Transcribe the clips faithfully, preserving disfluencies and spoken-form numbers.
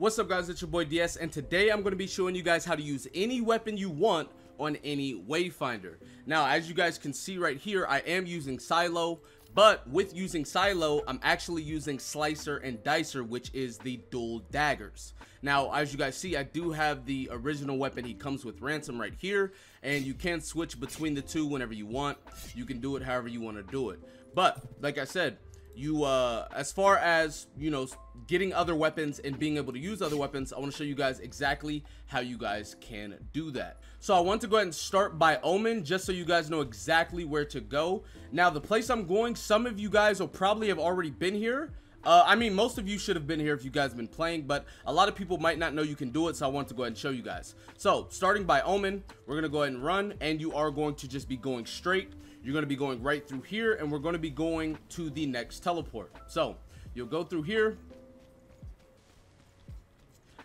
What's up guys, it's your boy D S, and today I'm going to be showing you guys how to use any weapon you want on any Wayfinder. Now as you guys can see right here, I am using Silo, but with using Silo I'm actually using Slicer and Dicer, which is the dual daggers. Now as you guys see, I do have the original weapon he comes with, Ransom, right here, and you can switch between the two whenever you want. You can do it however you want to do it, but like I said, you uh as far as, you know, getting other weapons and being able to use other weapons, I want to show you guys exactly how you guys can do that. So I want to go ahead and start by Omen, just so you guys know exactly where to go. Now the place I'm going, some of you guys will probably have already been here. Uh, I mean, most of you should have been here if you guys have been playing, but a lot of people might not know you can do it, so I want to go ahead and show you guys. So, starting by Omen, we're going to go ahead and run, and you are going to just be going straight. You're going to be going right through here, and we're going to be going to the next teleport. So, you'll go through here,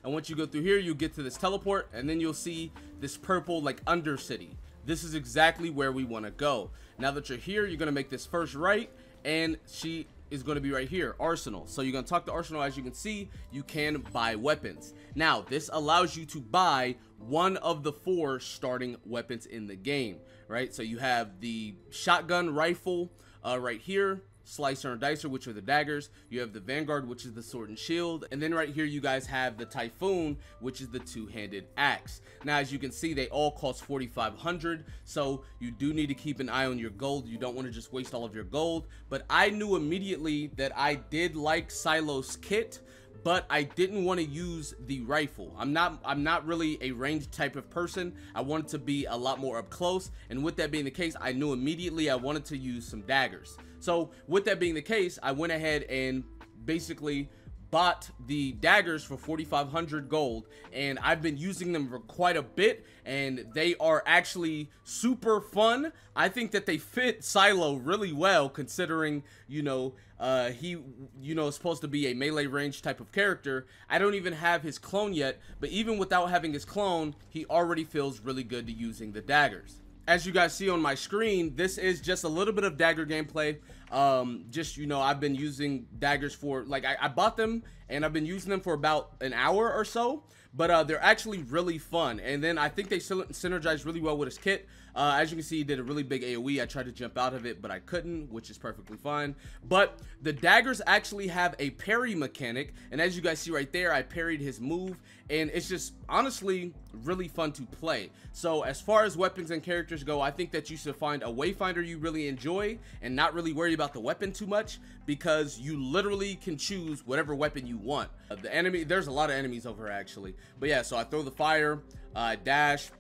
and once you go through here, you get to this teleport, and then you'll see this purple, like, undercity. This is exactly where we want to go. Now that you're here, you're going to make this first right, and she is going to be right here, Arsenal. So you're going to talk to Arsenal. As you can see, you can buy weapons. Now this allows you to buy one of the four starting weapons in the game, right? So you have the shotgun rifle uh, right here, Slicer and Dicer, which are the daggers. You have the Vanguard, which is the sword and shield, and then right here you guys have the Typhoon, which is the two-handed axe. Now as you can see, they all cost forty-five hundred, so you do need to keep an eye on your gold. You don't want to just waste all of your gold. But I knew immediately that I did like Silo's kit, but I didn't want to use the rifle. I'm not I'm not really a ranged type of person. I wanted to be a lot more up close, and with that being the case, I knew immediately I wanted to use some daggers. So with that being the case, I went ahead and basically bought the daggers for forty-five hundred gold, and I've been using them for quite a bit, and they are actually super fun. I think that they fit Silo really well, considering, you know, uh, he, you know, is supposed to be a melee range type of character. I don't even have his clone yet, but even without having his clone, he already feels really good to using the daggers. As you guys see on my screen, this is just a little bit of dagger gameplay. Um, just, you know, I've been using daggers for, like, I, I bought them and I've been using them for about an hour or so. But uh, they're actually really fun. And then I think they synergize really well with his kit. Uh, as you can see, he did a really big AoE. I tried to jump out of it, but I couldn't, which is perfectly fine. But the daggers actually have a parry mechanic. And as you guys see right there, I parried his move. And it's just honestly really fun to play. So as far as weapons and characters go, I think that you should find a Wayfinder you really enjoy and not really worry about the weapon too much, because you literally can choose whatever weapon you want. Uh, the enemy, there's a lot of enemies over actually. But yeah, so I throw the fire, I uh, dash,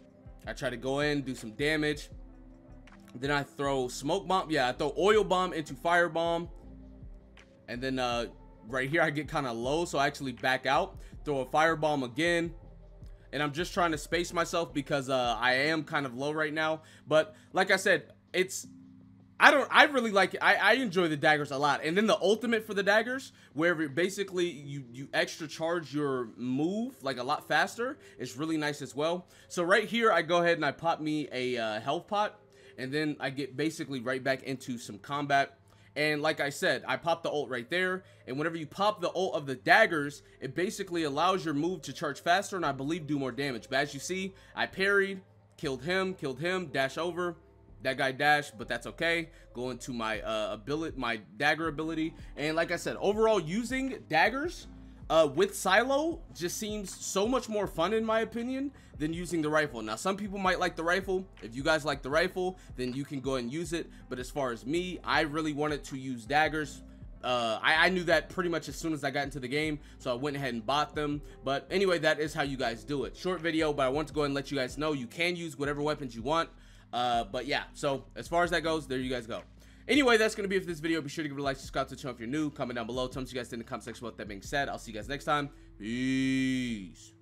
I try to go in, do some damage. Then I throw smoke bomb. Yeah, I throw oil bomb into fire bomb. And then uh, right here I get kind of low, so I actually back out, throw a fire bomb again. And I'm just trying to space myself because uh, I am kind of low right now. But like I said, it's... I don't, I really like it. I, I enjoy the daggers a lot. And then the ultimate for the daggers, where basically you, you extra charge your move like a lot faster, is really nice as well. So right here, I go ahead and I pop me a uh, health pot, and then I get basically right back into some combat. And like I said, I pop the ult right there, and whenever you pop the ult of the daggers, it basically allows your move to charge faster and I believe do more damage. But as you see, I parried, killed him, killed him, dash over. That guy dashed, but that's okay. Go into my uh, ability, my dagger ability. And like I said, overall, using daggers uh, with Silo just seems so much more fun, in my opinion, than using the rifle. Now, some people might like the rifle. If you guys like the rifle, then you can go and use it. But as far as me, I really wanted to use daggers. Uh, I, I knew that pretty much as soon as I got into the game, so I went ahead and bought them. But anyway, that is how you guys do it. Short video, but I want to go ahead and let you guys know you can use whatever weapons you want. Uh, but yeah, so as far as that goes, there you guys go. Anyway, that's going to be it for this video. Be sure to give it a like, subscribe to the channel if you're new, comment down below, tell me what you guys think in the comment section. With that being said, I'll see you guys next time. Peace.